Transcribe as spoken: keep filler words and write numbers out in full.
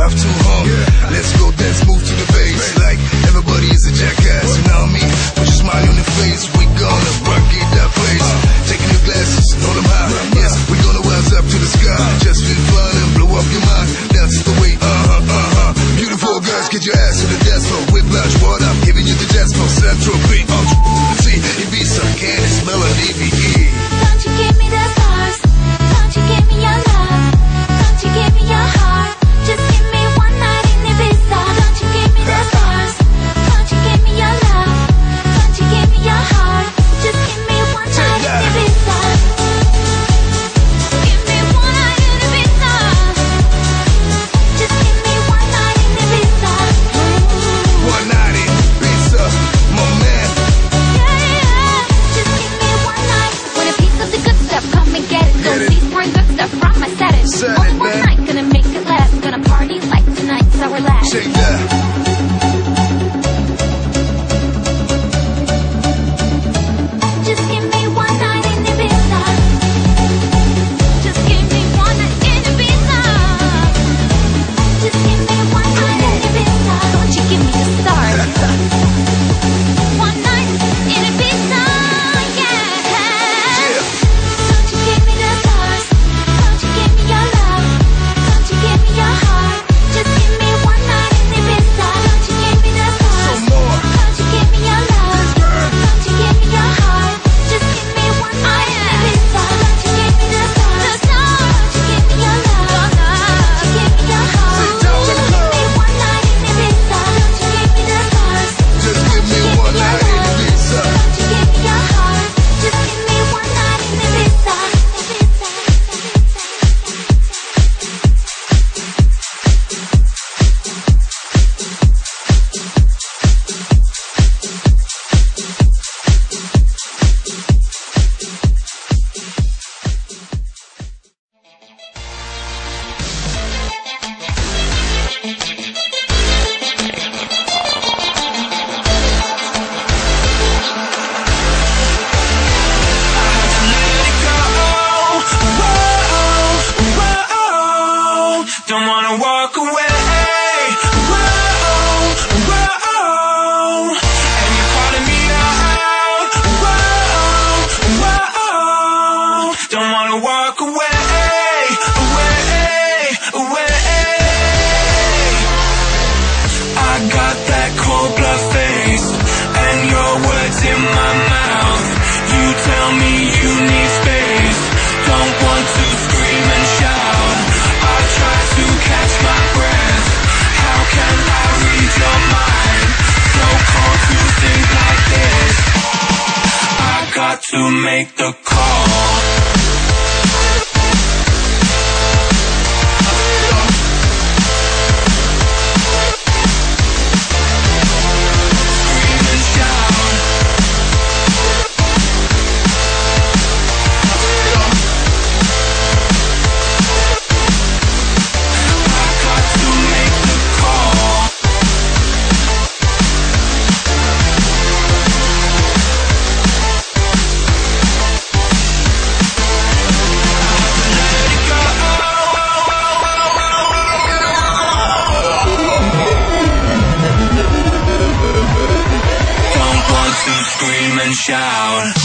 drive too hard. Yeah. Let's go dance, move to the bass. Like everybody is a jackass, you know me. Put your smile on your face, we gonna rock it that place. Uh, Taking your glasses, hold them high. Uh, yes, we gonna rise up to the sky. Uh, Just feel fun and blow up your mind. That's the way. Uh huh, uh huh. Beautiful girls, get your ass to the dance floor. Whiplash, what I'm giving you the dance floor. Central beat, on uh, see it be some candy, smell of D V E. Don't you give me the stars? Don't you give me your love? Don't you give me your heart? Just give me one night in Ibiza. Don't you give me the stars? Don't you give me your love? Don't you give me your heart? Just give me one night in Ibiza. Give me one night in Ibiza. Just give me one night in Ibiza. One night in Ibiza, my man. Yeah, yeah. Just give me one night. Want a piece of the good stuff? Come and get it. Don't be pouring good stuff from my Saturn. Only one night, gonna make it last. Gonna party like tonight, so relax. Shake that. Shout.